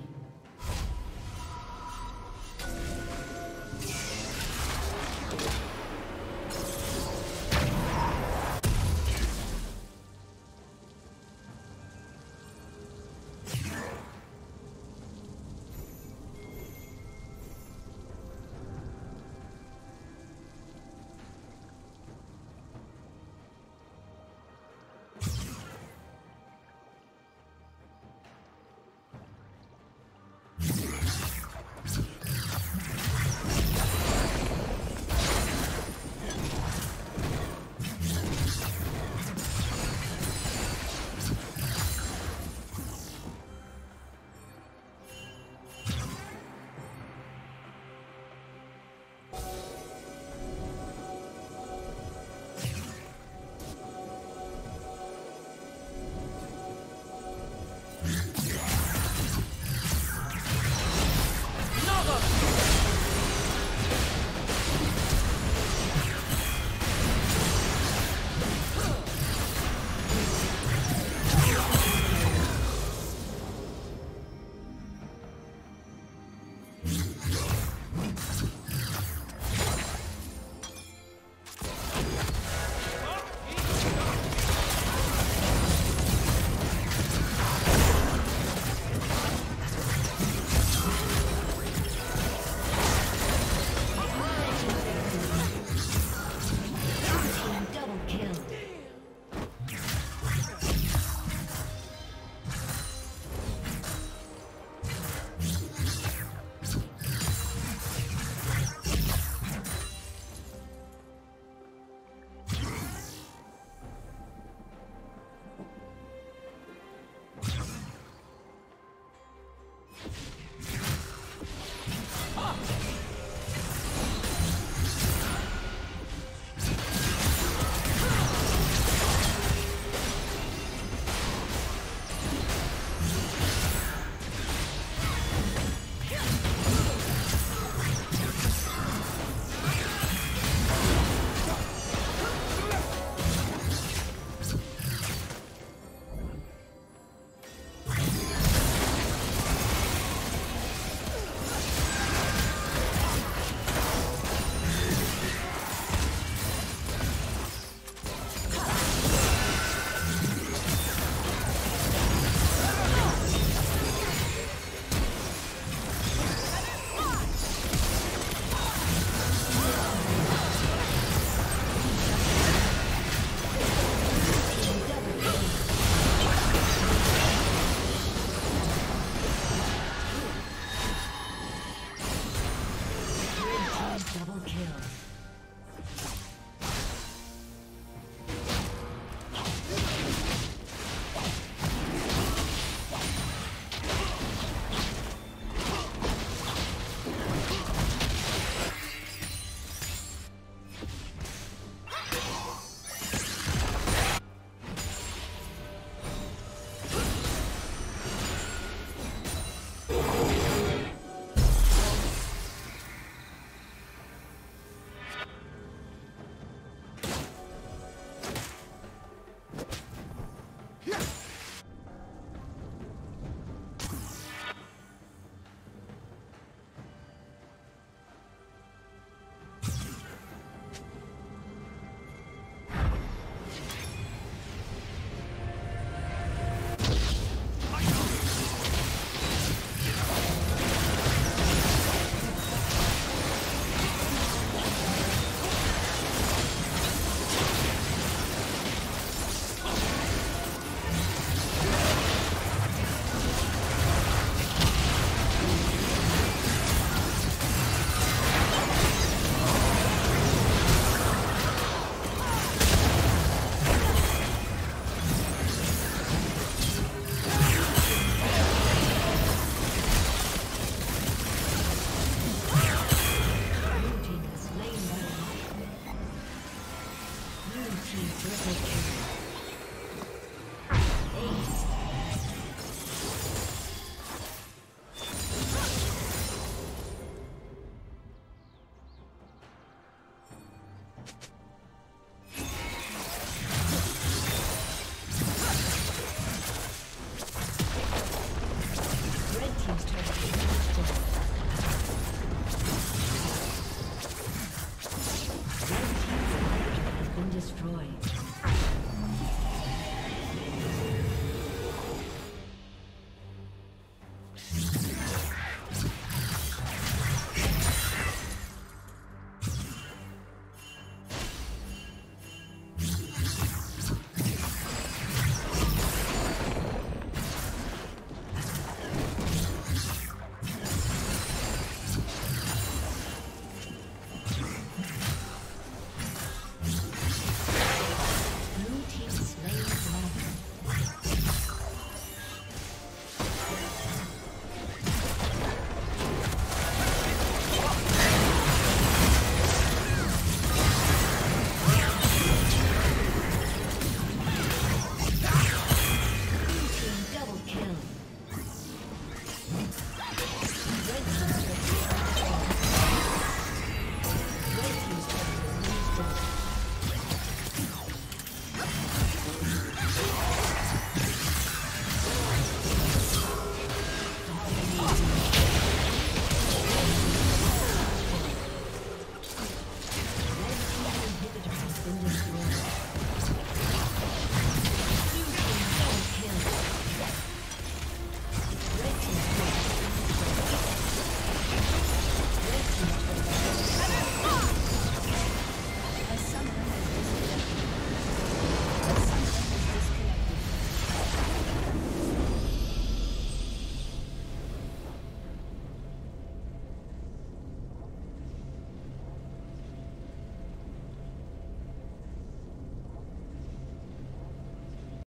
Double kill.